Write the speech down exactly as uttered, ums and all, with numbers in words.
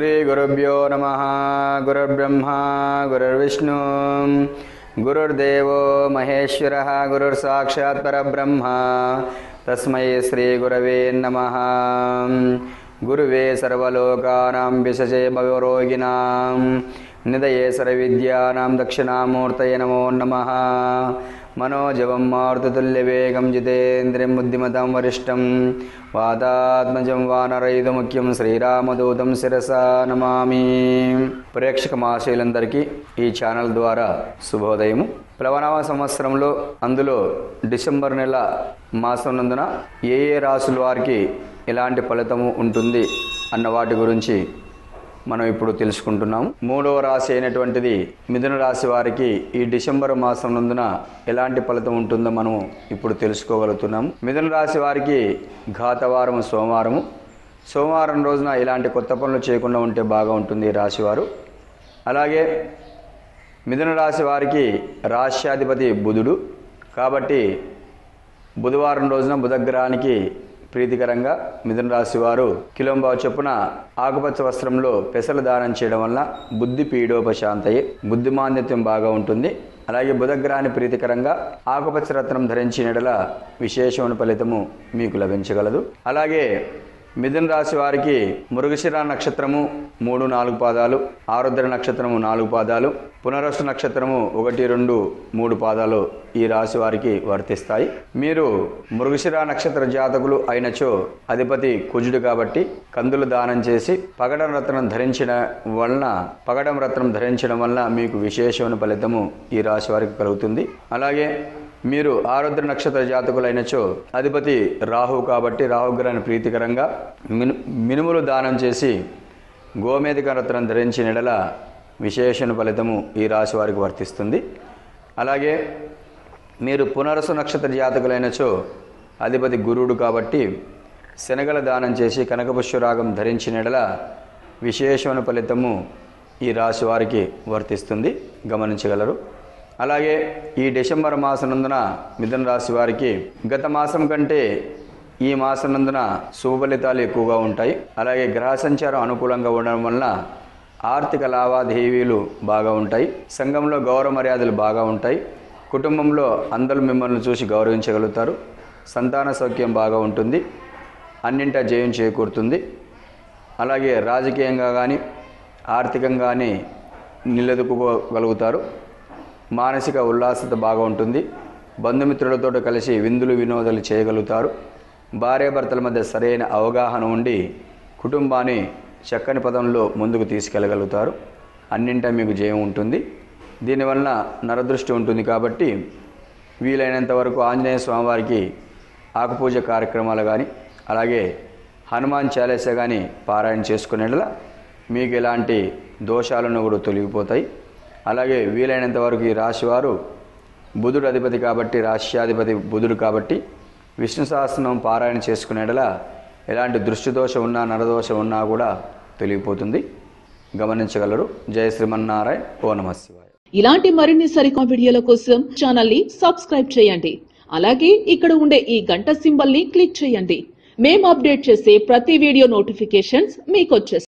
శ్రీ గురుభ్యో నమః గురుర్ బ్రహ్మ గురుర్ విష్ణు గురుర్దేవో మహేశ్వరః గురుర్ సాక్షాత్ పరబ్రహ్మ తస్మై శ్రీ గురవే నమః గురువే సర్వలోకానాం విశజే భవరోగినాం నిదయే సర్వవిద్యానాం దక్షిణామూర్తయే నమో నమః మనోజవం మారుతతుల్య వేగం జితేంద్రియం బుద్ధిమతాం వరిష్టం వాతాత్మజం వానరైదు ముఖ్యం శ్రీరామదూతం శిరసా నమామి. ప్రేక్షక మహాశయులందరికీ ఈ ఛానల్ ద్వారా శుభోదయము. ప్లవనవ సంవత్సరంలో అందులో డిసెంబర్ నెల మాసం నందున ఏ ఏ రాసుల వారికి ఎలాంటి ఫలితము ఉంటుంది అన్న వాటి గురించి మనం ఇప్పుడు తెలుసుకుంటున్నాము. మూడవ రాశి అయినటువంటిది మిథున రాశి వారికి ఈ డిసెంబర్ మాసం నందున ఎలాంటి ఫలితం ఉంటుందో మనం ఇప్పుడు తెలుసుకోగలుగుతున్నాము. మిథున రాశి వారికి ఘాతవారము సోమవారము. సోమవారం రోజున ఇలాంటి కొత్త పనులు చేయకుండా ఉంటే బాగా ఉంటుంది ఈ రాశివారు. అలాగే మిథున రాశి వారికి రాష్ట్రాధిపతి బుధుడు కాబట్టి బుధవారం రోజున బుధగ్రహానికి ప్రీతికరంగా మిథున రాశి వారు కిలోంబావ చొప్పున ఆకుపచ్చ వస్త్రంలో పెసలు దానం చేయడం వల్ల బుద్ధి పీడోపశాంతయే, బుద్ధిమాంద్యత్వం బాగా ఉంటుంది. అలాగే బుధగ్రహాన్ని ప్రీతికరంగా ఆకుపచ్చ రత్నం ధరించిన ఎడల విశేషమైన ఫలితము మీకు లభించగలదు. అలాగే మిథున రాశి వారికి మృగశిర నక్షత్రము మూడు నాలుగు పాదాలు, ఆరుద్ర నక్షత్రము నాలుగు పాదాలు, పునరస్సు నక్షత్రము ఒకటి రెండు మూడు పాదాలు ఈ రాశి వారికి వర్తిస్తాయి. మీరు మృగశిర నక్షత్ర జాతకులు అయినచో అధిపతి కుజుడు కాబట్టి కందులు దానం చేసి పగడం రత్నం ధరించడం వలన పగడం రత్నం ధరించడం వలన మీకు విశేషమైన ఫలితము ఈ రాశి వారికి కలుగుతుంది. అలాగే మీరు ఆరుద్ర నక్షత్ర జాతకులైనచో అధిపతి రాహువు కాబట్టి రాహుగ్రహాన్ని ప్రీతికరంగా మిను మినుములు దానం చేసి గోమేధిక రత్నం ధరించిన ఎడల విశేషణ ఫలితము ఈ రాశి వారికి వర్తిస్తుంది. అలాగే మీరు పునరసు నక్షత్ర జాతకులైనచో అధిపతి గురువుడు కాబట్టి శనగల దానం చేసి కనకపుష్యరాగం ధరించిన ఎడల విశేషమైన ఫలితము ఈ రాశి వారికి వర్తిస్తుంది, గమనించగలరు. అలాగే ఈ డిసెంబర్ మాసనందున మిథున రాశి వారికి గత మాసం కంటే ఈ మాసనందున శుభ ఫలితాలు ఎక్కువగా ఉంటాయి. అలాగే గ్రహ సంచారం అనుకూలంగా ఉండడం వలన ఆర్థిక లావాదేవీలు బాగా ఉంటాయి. సంఘంలో గౌరవ మర్యాదలు బాగా ఉంటాయి. కుటుంబంలో అందరూ మిమ్మల్ని చూసి గౌరవించగలుగుతారు. సంతాన సౌఖ్యం బాగా ఉంటుంది. అన్నింటా జయం చేకూరుతుంది. అలాగే రాజకీయంగా కానీ ఆర్థికంగా కానీ నిలదొక్కుకోగలుగుతారు. మానసిక ఉల్లాసత బాగా ఉంటుంది. బంధుమిత్రులతో కలిసి విందులు వినోదాలు చేయగలుగుతారు. భార్యాభర్తల మధ్య సరైన అవగాహన ఉండి కుటుంబాన్ని చక్కని పదంలో ముందుకు తీసుకెళ్ళగలుగుతారు. అన్నింటా మీకు జయం ఉంటుంది. దీనివలన నరదృష్టి ఉంటుంది కాబట్టి వీలైనంత వరకు ఆంజనేయ స్వామివారికి ఆకుపూజ కార్యక్రమాలు కానీ అలాగే హనుమాన్ చాలీసా కానీ పారాయణ చేసుకునేలా మీకు ఎలాంటి దోషాలను కూడా తొలగిపోతాయి. అలాగే వీలైనంత వరకు ఈ రాశివారు బుధుడు అధిపతి కాబట్టి రాష్ట్రాధిపతి బుధుడు కాబట్టి విష్ణు సహస్రనామం పారాయణ చేసుకునేలా ఎలాంటి దృష్టి దోషం ఉన్నా నరదోషం ఉన్నా కూడా తొలగిపోతుంది, గమనించగలరు. జయ శ్రీమన్నారాయణ. ఓ నమః శివాయ. ఇలాంటి మరిన్ని సరికొత్త వీడియోల కోసం ఛానల్ ని సబ్స్క్రైబ్ చేయండి. అలాగే ఇక్కడ ఉండే ఈ గంట సింబల్ ని క్లిక్ చేయండి. మేము అప్డేట్ చేసే ప్రతి వీడియో నోటిఫికేషన్స్ మీకు వచ్చేస్తాయి.